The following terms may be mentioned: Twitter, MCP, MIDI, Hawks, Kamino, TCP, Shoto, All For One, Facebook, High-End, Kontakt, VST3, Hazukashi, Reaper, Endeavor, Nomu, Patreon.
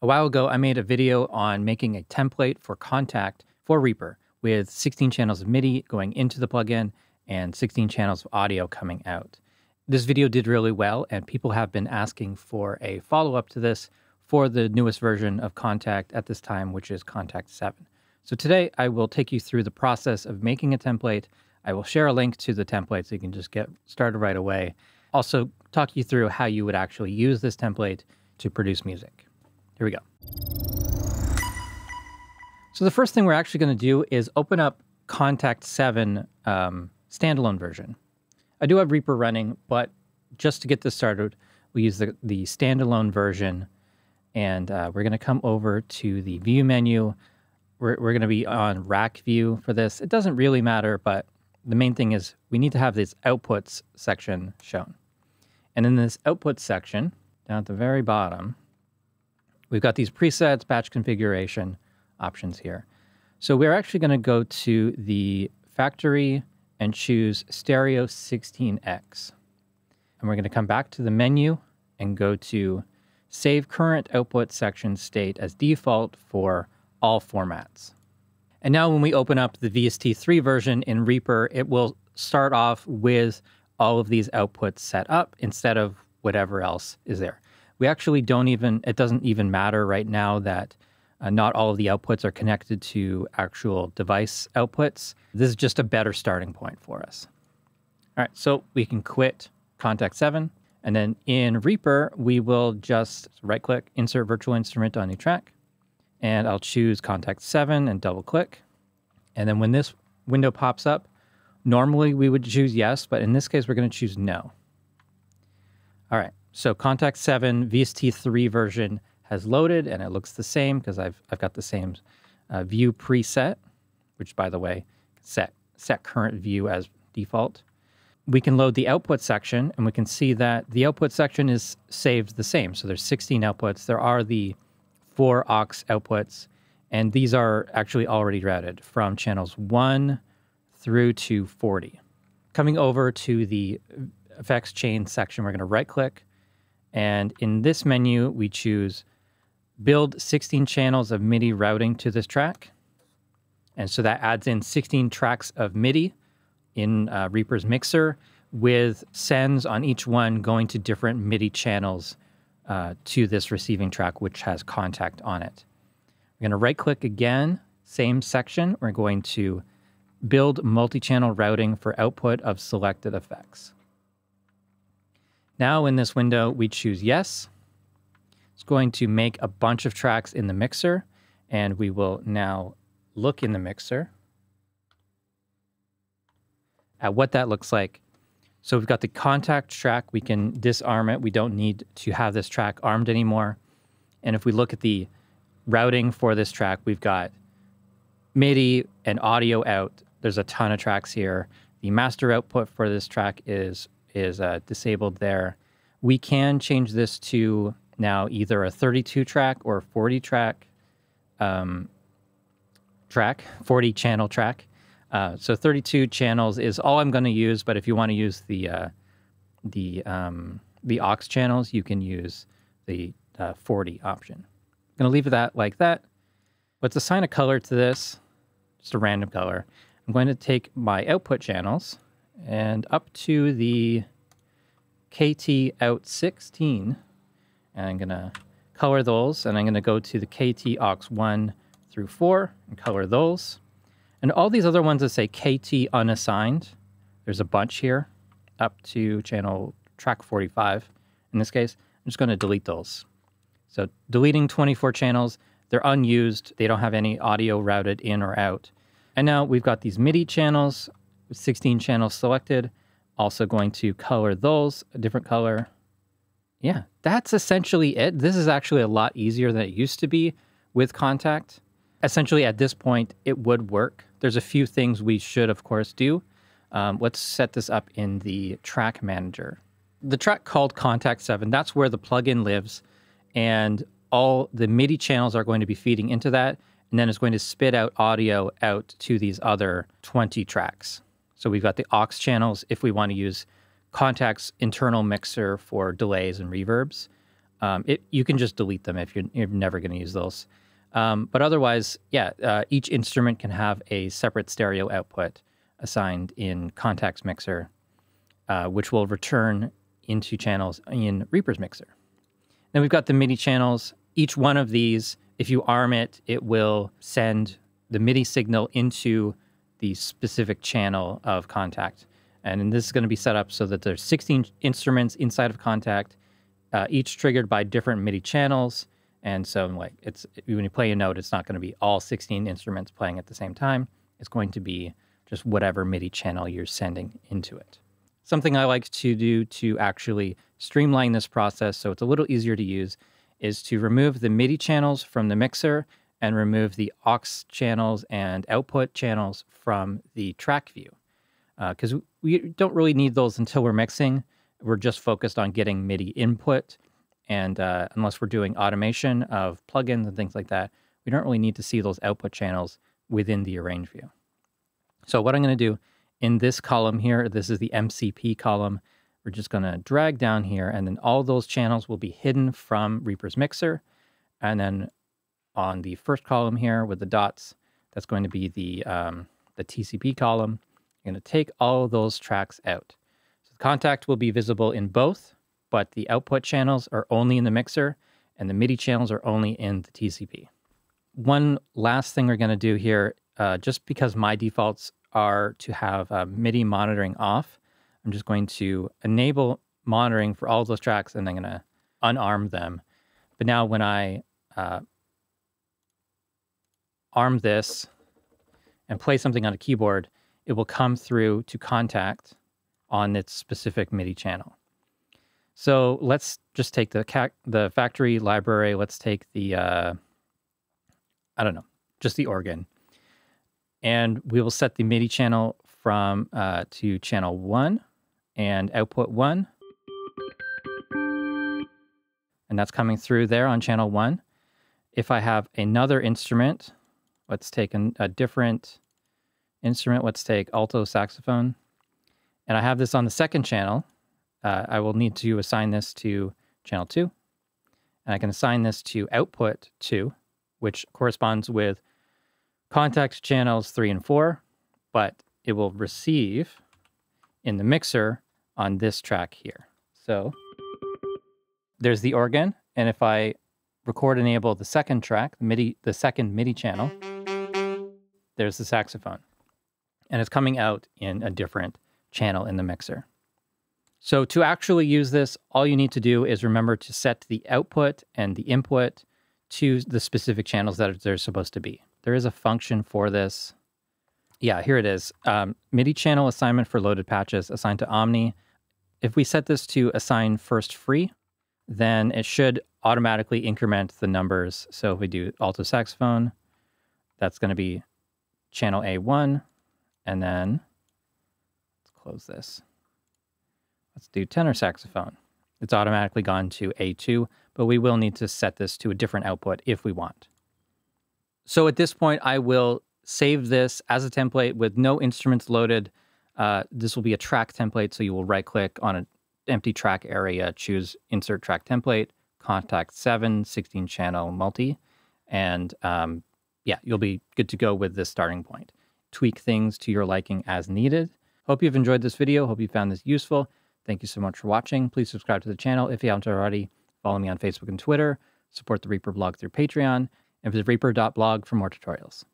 A while ago, I made a video on making a template for Kontakt for Reaper with 16 channels of MIDI going into the plugin and 16 channels of audio coming out. This video did really well, and people have been asking for a follow-up to this for the newest version of Kontakt at this time, which is Kontakt 7. So today I will take you through the process of making a template. I will share a link to the template so you can just get started right away. Also talk you through how you would actually use this template to produce music. Here we go. So the first thing we're actually going to do is open up Kontakt 7 standalone version. I do have Reaper running, but just to get this started, we use the standalone version, and we're going to come over to the view menu. We're going to be on rack view for this. It doesn't really matter, but the main thing is we need to have this outputs section shown. And in this output section, down at the very bottom, we've got these presets, batch configuration options here. So we're actually going to go to the factory and choose stereo 16x. And we're going to come back to the menu and go to save current output section state as default for all formats. And now when we open up the VST3 version in Reaper, it will start off with all of these outputs set up instead of whatever else is there. We actually don't even, it doesn't even matter right now that not all of the outputs are connected to actual device outputs. This is just a better starting point for us. All right, so we can quit Kontakt 7. And then in Reaper, we will just right-click, insert virtual instrument on new track. And I'll choose Kontakt 7 and double-click. And then when this window pops up, normally we would choose yes, but in this case, we're going to choose no. All right, so Kontakt 7 VST3 version has loaded, and it looks the same because I've got the same view preset, which, by the way, set current view as default. We can load the output section, and we can see that the output section is saved the same. So there's 16 outputs. There are the 4 aux outputs, and these are actually already routed from channels 1 through to 40. Coming over to the effects chain section, we're going to right-click, and in this menu, we choose build 16 channels of MIDI routing to this track, and so that adds in 16 tracks of MIDI in Reaper's mixer with sends on each one going to different MIDI channels to this receiving track, which has Kontakt on it. We're going to right-click again, same section. We're going to build multi-channel routing for output of selected effects. Now in this window, we choose yes. It's going to make a bunch of tracks in the mixer, and we will now look in the mixer at what that looks like. So we've got the Kontakt track. We can disarm it. We don't need to have this track armed anymore. And if we look at the routing for this track, we've got MIDI and audio out. There's a ton of tracks here. The master output for this track is disabled there. We can change this to now either a 32 track or a 40 track, 40 channel track. So 32 channels is all I'm going to use, but if you want to use the aux channels, you can use the 40 option. I'm going to leave it that like that. Let's assign a color to this, just a random color. I'm going to take my output channels and up to the KT out 16, and I'm going to color those, and I'm going to go to the KT aux 1 through 4 and color those. And all these other ones that say KT unassigned, there's a bunch here, up to channel track 45. In this case, I'm just going to delete those. So deleting 24 channels, they're unused. They don't have any audio routed in or out. And now we've got these MIDI channels, 16 channels selected. Also going to color those a different color. Yeah, that's essentially it. This is actually a lot easier than it used to be with Kontakt. Essentially, at this point, it would work. There's a few things we should, of course, do. Let's set this up in the track manager. The track called Kontakt 7, that's where the plugin lives, and all the MIDI channels are going to be feeding into that, and then it's going to spit out audio out to these other 20 tracks. So we've got the aux channels if we want to use Kontakt's internal mixer for delays and reverbs. You can just delete them if you're never going to use those. But otherwise, yeah, each instrument can have a separate stereo output assigned in Kontakt's mixer, which will return into channels in Reaper's mixer. Then we've got the MIDI channels. Each one of these, if you arm it, it will send the MIDI signal into the specific channel of Kontakt. And this is going to be set up so that there's 16 instruments inside of Kontakt, each triggered by different MIDI channels. And so like it's when you play a note, it's not going to be all 16 instruments playing at the same time. It's going to be just whatever MIDI channel you're sending into it. Something I like to do to actually streamline this process so it's a little easier to use is to remove the MIDI channels from the mixer and remove the aux channels and output channels from the track view. Because we don't really need those until we're mixing. We're just focused on getting MIDI input. And unless we're doing automation of plugins and things like that, we don't really need to see those output channels within the arrange view. So what I'm going to do in this column here, this is the MCP column, we're just going to drag down here, and then all those channels will be hidden from Reaper's mixer. And then on the first column here with the dots, that's going to be the TCP column. You're going to take all of those tracks out. So the Kontakt will be visible in both, but the output channels are only in the mixer and the MIDI channels are only in the TCP. One last thing we're going to do here, just because my defaults are to have MIDI monitoring off, I'm just going to enable monitoring for all those tracks and I'm going to unarm them. But now when I arm this and play something on a keyboard, it will come through to Kontakt on its specific MIDI channel. So let's just take the factory library. Let's take the, I don't know, just the organ. And we will set the MIDI channel from to channel 1 and output 1. And that's coming through there on channel 1. If I have another instrument, let's take a different instrument. Let's take alto saxophone. And I have this on the second channel. I will need to assign this to channel 2, and I can assign this to output 2, which corresponds with Kontakt channels 3 and 4, but it will receive in the mixer on this track here. So there's the organ, and if I record enable the second track, the second MIDI channel, there's the saxophone, and it's coming out in a different channel in the mixer. So to actually use this, all you need to do is remember to set the output and the input to the specific channels that they're supposed to be. There is a function for this. Yeah, here it is. MIDI channel assignment for loaded patches assigned to Omni. If we set this to assign first free, then it should automatically increment the numbers. So if we do alto saxophone, that's going to be channel A1. And then let's close this. Let's do tenor saxophone. It's automatically gone to A2, but we will need to set this to a different output if we want. So at this point, I will save this as a template with no instruments loaded. This will be a track template, so you will right-click on an empty track area, choose Insert Track Template, Kontakt 7, 16-channel multi, and yeah, you'll be good to go with this starting point. Tweak things to your liking as needed. Hope you've enjoyed this video. Hope you found this useful. Thank you so much for watching. Please subscribe to the channel if you haven't already. Follow me on Facebook and Twitter. Support the Reaper blog through Patreon. And visit reaper.blog for more tutorials.